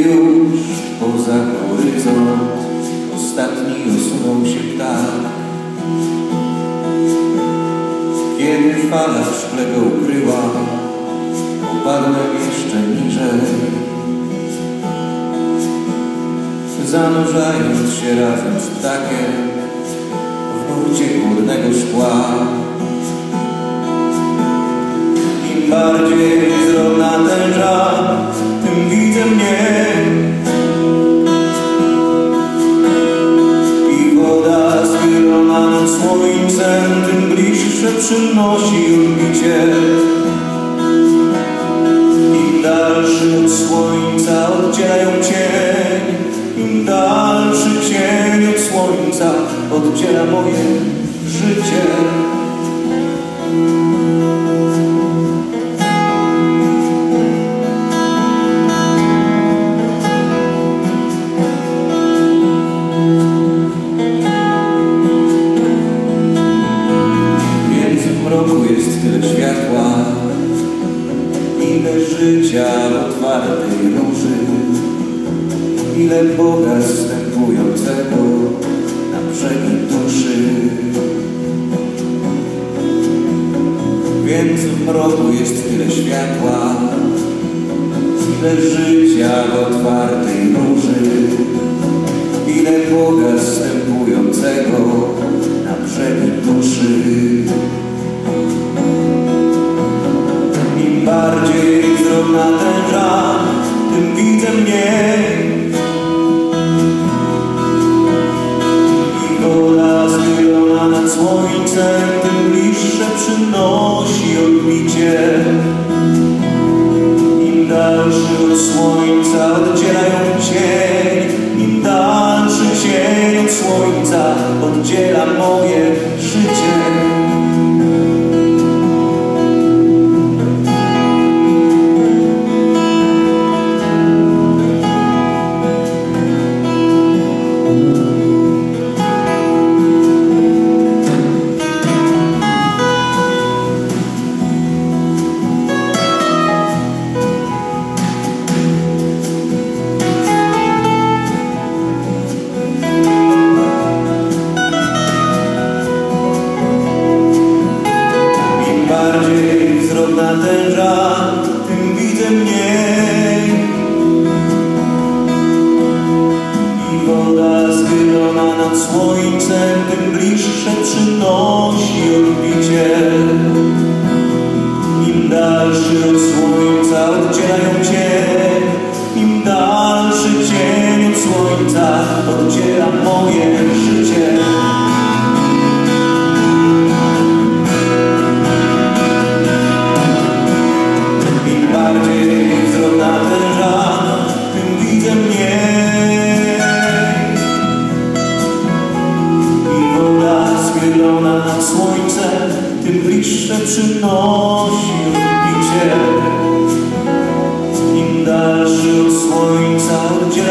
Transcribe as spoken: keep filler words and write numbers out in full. już poza horyzont ostatni osunął się ptak. Kiedy fala szplegę ukryła, opadłem jeszcze niżej, zanurzając się razem z ptakiem w nurcie górnego szkła. Im bardziej wzrok natęża, tym widzę mnie. I woda schylona nad słońcem, tym bliższe przynosi odbicie. Im dalszy od słońca oddzielają cień, im dalszy cień od słońca oddziela moje życie. Jest tyle światła, ile życia w otwartej róży, ile Boga zstępującego na brzegi duszy. Więc w mroku jest tyle światła, ile życia w otwartej róży, ile Boga zstępującego na brzegi duszy. Im bardziej wzrok natęża, tym widzę mnie. I woda schylona nad słońcem, tym bliższe przynosi odbicie. Im dalszy od słońca oddzielają cień, im dalszy cień od słońca oddziela moje życie. Tym widzę mnie. I woda schylona nad słońcem, tym bliższe przynosi odbicie. Im dalszy od słońca oddzielają cień, im dalszy cień od słońca oddziela moje życie. Słońce, tym bliższe przynosi odbicie. Im dalszy od słońca oddziela